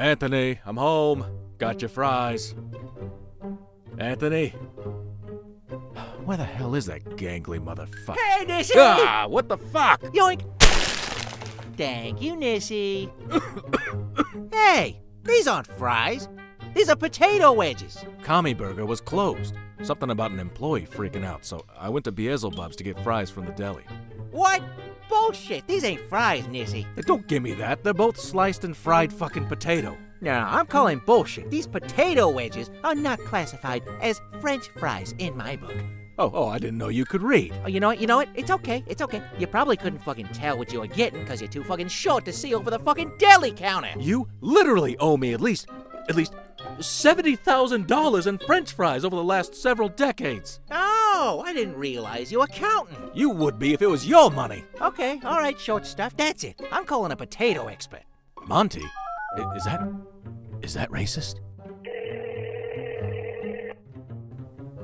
Anthony, I'm home. Got your fries. Anthony? Where the hell is that gangly motherfucker? Hey, Nishy! Ah, what the fuck? Yoink! Thank you, Nishy. Hey, these aren't fries. These are potato wedges. Commie Burger was closed. Something about an employee freaking out, so I went to Beelzebub's to get fries from the deli. What? Bullshit. These ain't fries, Nishy. Don't give me that. They're both sliced and fried fucking potato. Now, I'm calling bullshit. These potato wedges are not classified as French fries in my book. Oh, I didn't know you could read. Oh, you know what? It's okay. You probably couldn't fucking tell what you were getting because you're too fucking short to see over the fucking deli counter. You literally owe me at least $70,000 in French fries over the last several decades. Oh, I didn't realize you were counting. You would be if it was your money. Okay, all right, short stuff. That's it. I'm calling a potato expert. Monty? Is that racist?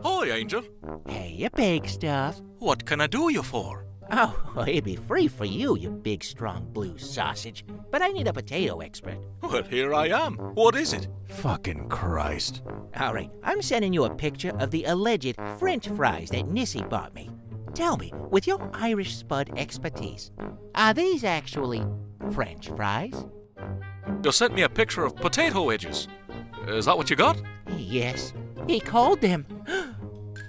Hi, Angel. Hey, you big stuff. What can I do you for? Oh, well, it'd be free for you, you big, strong, blue sausage. But I need a potato expert. Well, here I am. What is it? Fucking Christ. All right, I'm sending you a picture of the alleged French fries that Nishy bought me. Tell me, with your Irish spud expertise, are these actually French fries? You sent me a picture of potato wedges. Is that what you got? Yes. He called them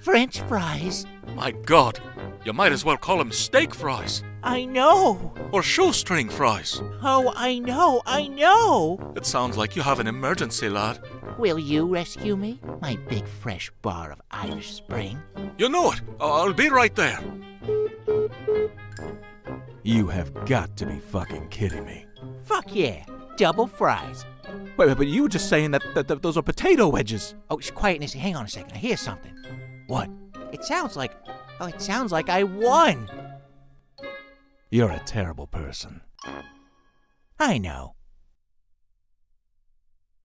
French fries. My God. You might as well call them steak fries. I know. Or shoestring fries. Oh, I know. It sounds like you have an emergency, lad. Will you rescue me, my big fresh bar of Irish Spring? You know it. I'll be right there. You have got to be fucking kidding me. Fuck yeah. Double fries. Wait, but you were just saying that those are potato wedges. Oh, it's quiet, Nishy. Hang on a second. I hear something. What? It sounds like I won. You're a terrible person. I know.